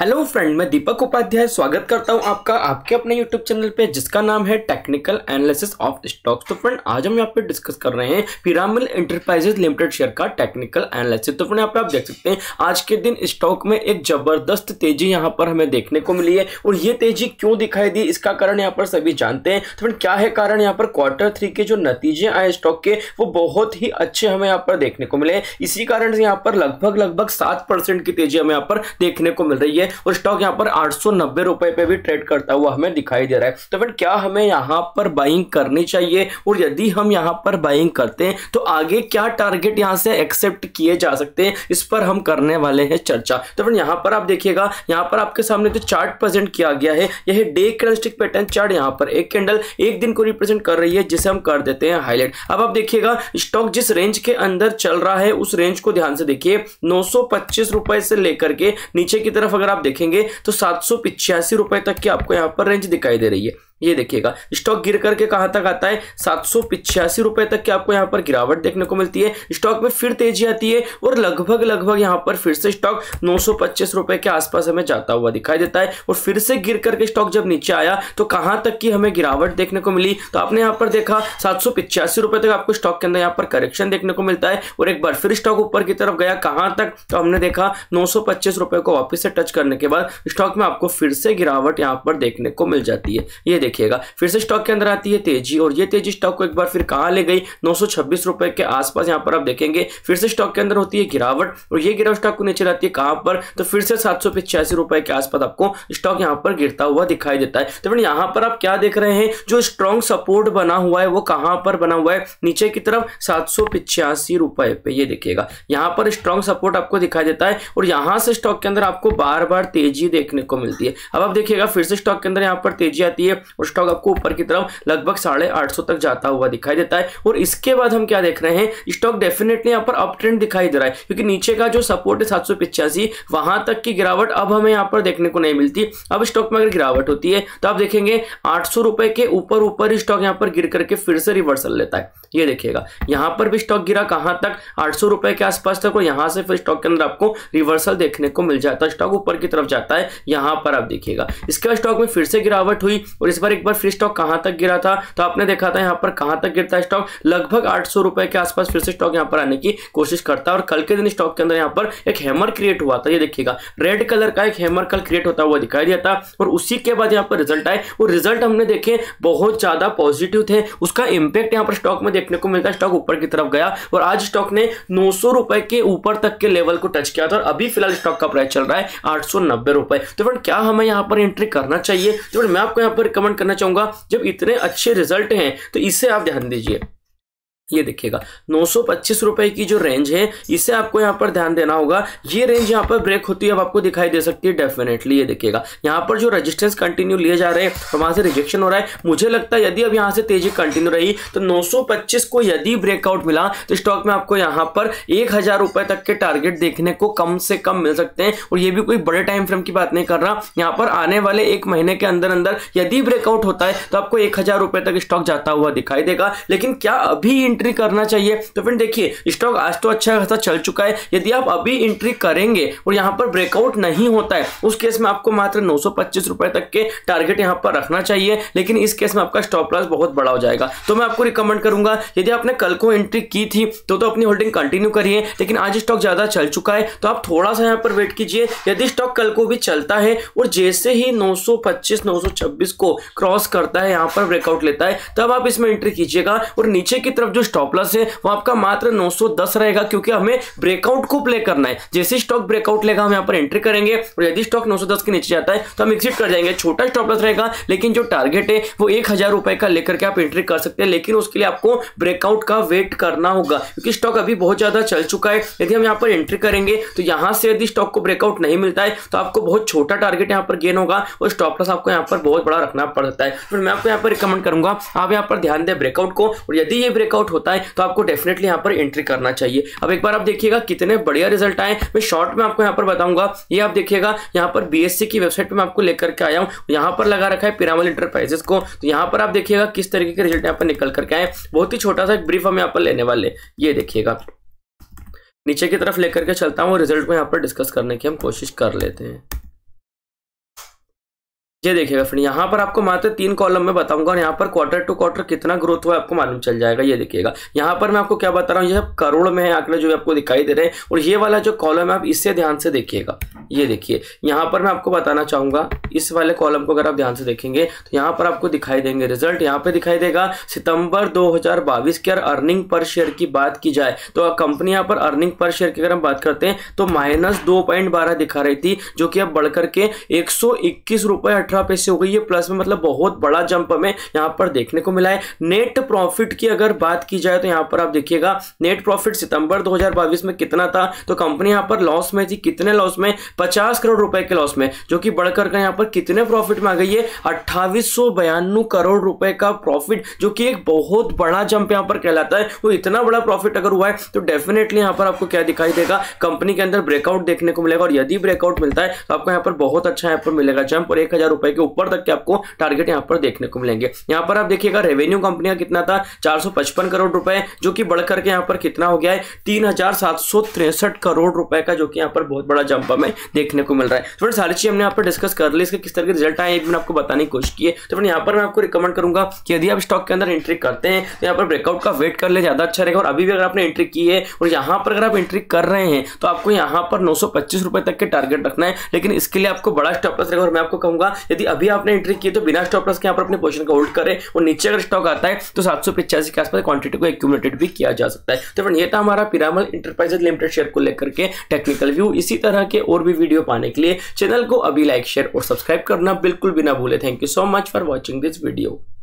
Hello friend, मैं दीपक उपाध्याय स्वागत करता हूं आपका आपके अपने यूट्यूब चैनल पे जिसका नाम है टेक्निकल एनालिसिस ऑफ स्टॉक्स। तो फ्रेंड आज हम यहाँ पे डिस्कस कर रहे हैं पिरामल एंटरप्राइजेस लिमिटेड शेयर का टेक्निकल एनालिसिस। तो फ्रेंड यहाँ पे आप देख सकते हैं आज के दिन स्टॉक में एक जबरदस्त तेजी यहाँ पर हमें देखने को मिली है और ये तेजी क्यों दिखाई दी इसका कारण यहाँ पर सभी जानते हैं। तो फ्रेंड क्या है कारण, यहाँ पर क्वार्टर 3 के जो नतीजे आए स्टॉक के वो बहुत ही अच्छे हमें यहाँ पर देखने को मिले। इसी कारण से यहाँ पर लगभग 7% की तेजी हमें यहाँ पर देखने को मिल रही है और स्टॉक यहां पर 890 रुपए पे भी ट्रेड करता हुआ हमें दिखाई दे रहा है। तो फिर क्या हमें यहां पर बाइंग करनी चाहिए और यदि हम यहां पर बाइंग करते हैं तो आगे क्या टारगेट यहां से एक्सेप्ट किए जा सकते हैं इस पर हम करने वाले हैं चर्चा। तो फिर यहां पर आप देखिएगा, यहां पर आपके सामने जो चार्ट प्रेजेंट किया गया है यह डे कैंडलस्टिक पैटर्न चार्ट, यहां पर एक कैंडल एक दिन को रिप्रेजेंट कर रही है जिसे हम कर देते हैं हाईलाइट। अब आप देखिएगा स्टॉक जिस रेंज के अंदर चल रहा है उस रेंज को ध्यान से देखिए, 925 रुपए से लेकर के नीचे की तरफ अगर आप देखेंगे तो 785 रुपए तक की आपको यहां पर रेंज दिखाई दे रही है। ये देखिएगा स्टॉक गिर करके कहां तक आता है, 785 रुपए तक की आपको यहां पर गिरावट देखने को मिलती है। स्टॉक में फिर तेजी आती है और लगभग यहां पर फिर से स्टॉक 925 रुपए के आसपास हमें जाता हुआ दिखाई देता है और फिर से गिर करके स्टॉक जब नीचे आया तो कहां तक की हमें गिरावट देखने को मिली। तो आपने यहां पर देखा 785 रुपए तक आपको स्टॉक के अंदर यहां पर करेक्शन देखने को मिलता है और एक बार फिर स्टॉक ऊपर की तरफ गया कहां तक, तो हमने देखा 925 रुपए को वापस से टच करने के बाद स्टॉक में आपको फिर से गिरावट यहां पर देखने को मिल जाती है। ये देखिएगा फिर से स्टॉक के अंदर आती है तेजी और ये तेजी स्टॉक को एक बार फिर कहां ले गई, 926 रुपए के आसपास यहां पर आप देखेंगे फिर से स्टॉक के अंदर होती है गिरावट और ये गिरावट स्टॉक को नीचे लाती है कहां पर, तो फिर से 785 रुपए के आसपास आपको स्टॉक यहां पर गिरता हुआ दिखाई देता है। तो यहां पर आप क्या देख रहे हैं, जो स्ट्रॉन्ग सपोर्ट बना हुआ है वो कहां पर बना हुआ है, नीचे की तरफ 785 रुपए पे। ये देखिएगा यहां पर स्ट्रॉन्ग सपोर्ट आपको दिखाई देता है और यहां से स्टॉक के अंदर आपको बार-बार तेजी देखने को मिलती है। अब आप देखिएगा फिर से स्टॉक के अंदर यहां पर तेजी आती है और स्टॉक आपको ऊपर की तरफ लगभग 850 तक जाता हुआ दिखाई देता है और इसके बाद हम क्या देख रहे हैं, स्टॉक डेफिनेटली यहाँ पर अप ट्रेंड दिखाई दे रहा है क्योंकि नीचे का जो सपोर्ट है 785 वहां तक की गिरावट अब हमें यहाँ पर देखने को नहीं मिलती। अब स्टॉक में अगर गिरावट होती है तो आप देखेंगे 800 रुपए के ऊपर स्टॉक यहाँ पर गिर करके फिर से रिवर्सल लेता है। ये देखिएगा यहाँ पर भी स्टॉक गिरा कहाँ तक, 800 रुपए के आसपास तक और यहाँ से फिर स्टॉक के अंदर आपको रिवर्सल देखने को मिल जाता है, स्टॉक ऊपर की तरफ जाता है। यहाँ पर आप देखिएगा इसके बाद स्टॉक में फिर से गिरावट हुई और इस बार एक बार फिर स्टॉक कहां तक गिरा था, तो आपने देखा था यहां पर कहां तक गिरता है स्टॉक, लगभग 800 रुपए के आसपास फिर से स्टॉक यहां पर आने की कोशिश करता है और कल के दिन स्टॉक के अंदर यहां पर एक हैमर क्रिएट हुआ था। ये देखिएगा रेड कलर का एक हैमर कल क्रिएट होता हुआ दिखाई दिया था और उसी के बाद यहां पर रिजल्ट आए और रिजल्ट हमने देखे बहुत ज्यादा पॉजिटिव थे, उसका इंपैक्ट यहां पर स्टॉक में देखने को मिलता है। स्टॉक ऊपर की तरफ गया और आज स्टॉक ने 900 रुपए के ऊपर तक के लेवल को टच किया था और अभी फिलहाल स्टॉक का प्राइस चल रहा है 890 रुपए। तो फ्रेंड क्या हमें यहां पर एंट्री करना चाहिए, तो मैं आपको यहां पर कमेंट करना चाहूंगा जब इतने अच्छे रिजल्ट हैं तो इसे आप ध्यान दीजिए। ये देखिएगा 925 रुपए की जो रेंज है इसे आपको यहाँ पर ध्यान देना होगा, ये रेंज यहाँ पर ब्रेक होती है अब आपको दिखाई दे सकती है डेफिनेटली। ये देखिएगा यहाँ पर जो रेजिस्टेंस कंटिन्यू लिए जा रहे हैं तो वहां से रिजेक्शन हो रहा है। मुझे लगता है यदि अब यहाँ से तेजी कंटिन्यू रही तो 925 को यदि ब्रेकआउट मिला तो स्टॉक में आपको यहाँ पर 1000 रुपए तक के टारगेट देखने को कम से कम मिल सकते हैं और ये भी कोई बड़े टाइम फ्रेम की बात नहीं कर रहा। यहाँ पर आने वाले एक महीने के अंदर अंदर यदि ब्रेकआउट होता है तो आपको 1000 रुपए तक स्टॉक जाता हुआ दिखाई देगा। लेकिन क्या अभी एंट्री करना चाहिए, तो फिर देखिए स्टॉक आज तो अच्छा खासा चल चुका है, यदि आप अभी एंट्री करेंगे और यहां पर ब्रेकआउट नहीं होता है उस केस में आपको मात्र 925 रुपए तक के टारगेट यहां पर रखना चाहिए, लेकिन इस केस में आपका स्टॉप लॉस बहुत बड़ा हो जाएगा। तो मैं आपको रिकमेंड करूंगा यदि आपने कल को एंट्री की थी तो अपनी होल्डिंग कंटिन्यू करिए, लेकिन आज स्टॉक ज्यादा चल चुका है तो आप थोड़ा सा यहां पर वेट कीजिए। यदि स्टॉक कल को भी चलता है और जैसे ही 925-926 को क्रॉस करता है यहां पर ब्रेकआउट लेता है तब आप इसमें एंट्री कीजिएगा और नीचे की तरफ जो स्टॉप लॉस है वो आपका मात्र 910 रहेगा क्योंकि हमें ब्रेकआउट को प्ले करना है। जैसे स्टॉक ब्रेकआउट लेगा हम यहां पर एंट्री करेंगे और यदि स्टॉक 910 के नीचे जाता है तो हम एक्सिट कर जाएंगे, छोटा स्टॉप लॉस रहेगा लेकिन जो टारगेट है वो 1000 रुपए का लेकर के आप एंट्री कर सकते हैं, लेकिन उसके लिए आपको ब्रेकआउट का वेट करना होगा क्योंकि स्टॉक अभी बहुत ज्यादा चल चुका है। यदि हम यहां पर एंट्री करेंगे तो यहां से यदि स्टॉक को ब्रेकआउट नहीं मिलता है तो आपको बहुत छोटा टारगेट यहां पर गेन होगा और स्टॉप लॉस आपको यहां पर बहुत बड़ा रखना पड़ सकता है। फिर मैं आपको यहां पर रिकमेंड करूंगा आप यहां पर ध्यान दें ब्रेकआउट को और यदि ये ब्रेकआउट होता है तो आपको डेफिनेटली यहां पर एंट्री करना चाहिए। अब एक बार आप देखिएगा कितने बढ़िया रिजल्ट आए, मैं शॉर्ट में आपको यहां पर बताऊंगा। ये आप देखिएगा यहां पर बीएससी की वेबसाइट पे मैं आपको लेकर के आया हूं, यहां पर लगा रखा है पिरामल एंटरप्राइजेस को, तो यहां पर आप देखिएगा किस तरीके के रिजल्ट यहां पर निकल करके आए। बहुत ही छोटा सा एक ब्रीफ हम यहां पर लेने वाले, ये देखिएगा नीचे की तरफ लेकर के चलता हूं और रिजल्ट को यहां पर डिस्कस करने की हम कोशिश कर लेते हैं। ये देखिएगा फ्रेंड, यहाँ पर आपको मात्र 3 कॉलम में बताऊंगा और यहाँ पर क्वार्टर टू क्वार्टर कितना ग्रोथ हुआ आपको मालूम चल जाएगा। ये देखिएगा यहाँ पर मैं आपको क्या बता रहा हूँ, ये करोड़ में है आंकड़े जो आपको दिखाई दे रहे हैं, और ये वाला जो कॉलम है आप इससे ध्यान से देखिएगा। ये देखिए यहाँ पर मैं आपको बताना चाहूंगा, इस वाले कॉलम को अगर आप ध्यान से देखेंगे तो यहाँ पर आपको दिखाई देंगे रिजल्ट। यहाँ पे दिखाई देगा सितंबर 2022 की अर्निंग पर शेयर की बात की जाए तो कंपनी यहाँ पर अर्निंग पर शेयर की अगर हम बात करते हैं तो -2.12 दिखा रही थी, जो कि अब बढ़कर के 121 रुपए 18 पैसे हो गई है, प्लस में मतलब बहुत बड़ा जंप हमें यहाँ पर देखने को मिला है। नेट प्रॉफिट की अगर बात की जाए तो यहाँ पर आप देखिएगा नेट प्रॉफिट सितंबर 2022 में कितना था, तो कंपनी यहाँ पर लॉस में थी, कितने लॉस में, 50 करोड़ रुपए के लॉस में, जो कि बढ़कर यहाँ पर कितने प्रॉफिट में आ गई है, 2892 करोड़ रुपए का प्रॉफिट, जो कि एक बहुत बड़ा जंप यहाँ पर कहलाता है। वो इतना बड़ा प्रॉफिट अगर हुआ है तो डेफिनेटली यहाँ पर आपको क्या दिखाई देगा, कंपनी के अंदर ब्रेकआउट देखने को मिलेगा, और यदि ब्रेकआउट मिलता है तो आपको यहाँ पर बहुत अच्छा यहाँ पर मिलेगा जंप, और 1000 रुपए के ऊपर तक के आपको टारगेट यहाँ पर देखने को मिलेंगे। यहाँ पर आप देखिएगा रेवेन्यू कंपनी का कितना था, 455 करोड़ रुपए, जो कि बढ़कर के यहाँ पर कितना हो गया है 3763 करोड़ रुपए का, जो कि यहाँ पर बहुत बड़ा जंप हमें देखने को मिल रहा है। तो सारी चीज हमने यहाँ पर डिस्कस कर ली, इसके किस तरह के रिजल्ट आए मैंने आपको बताने की कोशिश की है। तो यहाँ पर मैं आपको रिकमेंड करूंगा कि यदि आप स्टॉक के अंदर एंट्री करते हैं तो यहाँ पर ब्रेकआउट का वेट कर ले, ज्यादा अच्छा रहेगा। और अभी भी अगर आपने एंट्री की है और यहाँ पर अगर आप एंट्री कर रहे हैं तो आपको यहाँ पर 925 रुपए तक के टारगेट रखना है, लेकिन इसके लिए आपको बड़ा स्टॉप लॉस रहेगा। और मैं आपको कहूंगा यदि अभी आपने एंट्री की तो बिना स्टॉप लॉस के यहाँ पर अपने पोजीशन को होल्ड करें, और नीचे अगर स्टॉक आता है तो 785 के आसपास क्वांटिटी को एक्यूमुलेटेड भी किया जा सकता है। तो फ्रेंड ये था हमारा पिरामल एंटरप्राइजेज लिमिटेड शेयर को लेकर के टेक्निकल व्यू। इसी तरह के और भी वीडियो पाने के लिए चैनल को अभी लाइक, शेयर और सब्सक्राइब करना बिल्कुल भी ना भूले। Thank you so much for watching this video.